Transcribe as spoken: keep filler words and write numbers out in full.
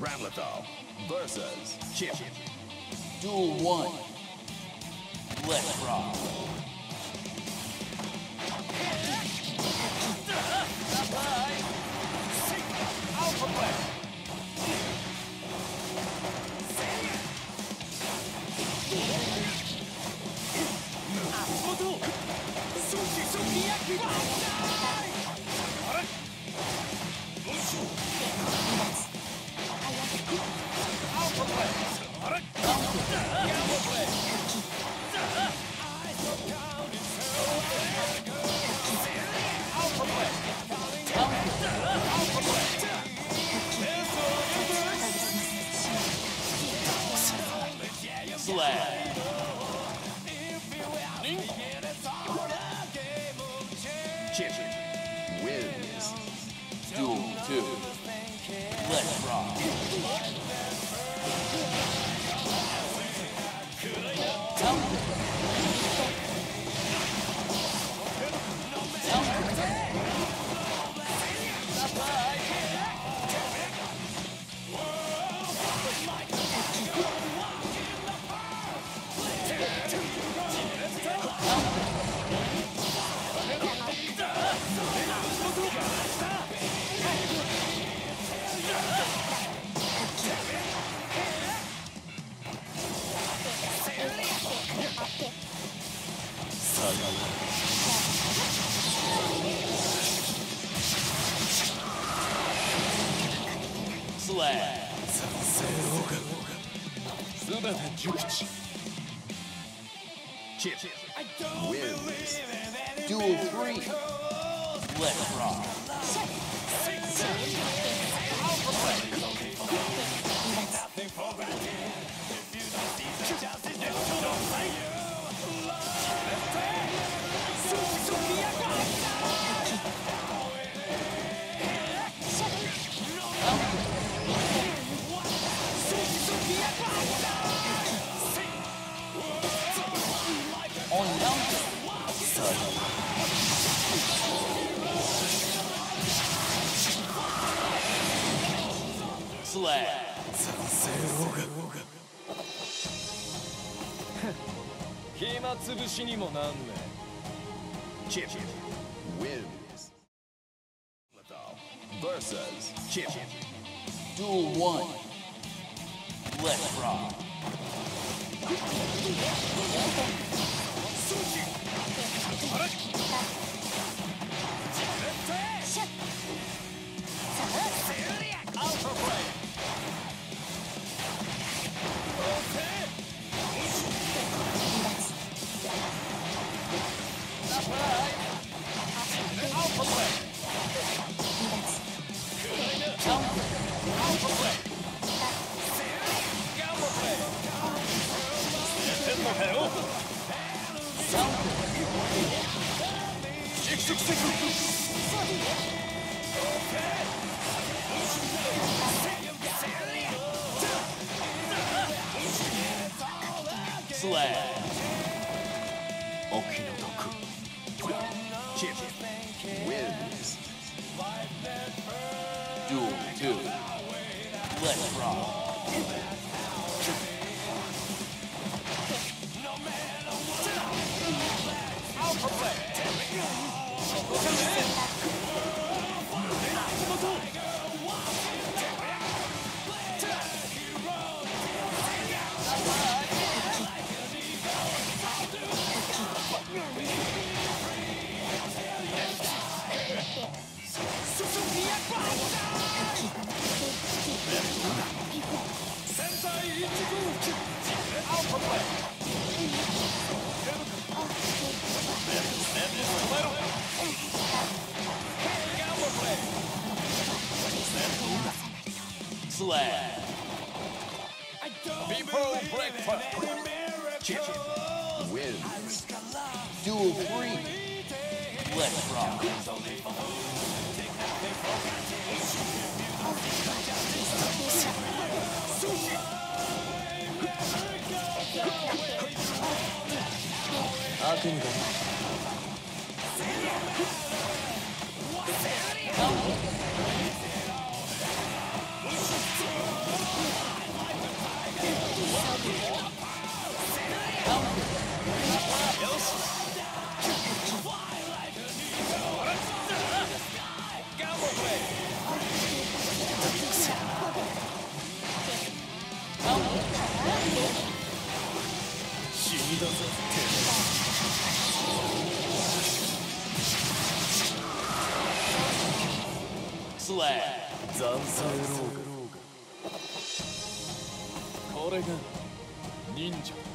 Ramlethal versus Chipp. Duel one. Let's rock. Chipp wins duel two. Let's rock. Chipp wins duel three. Let's rock. Chipp wins. Versus Chipp. Duel one. Let's rock. Chipp wins. Duel two. Let's rock. Slab. People breakfast. Chipp wins. Duel three. Let's rock. I can go. Come on. Slay! Zanzenrouge。これが忍者。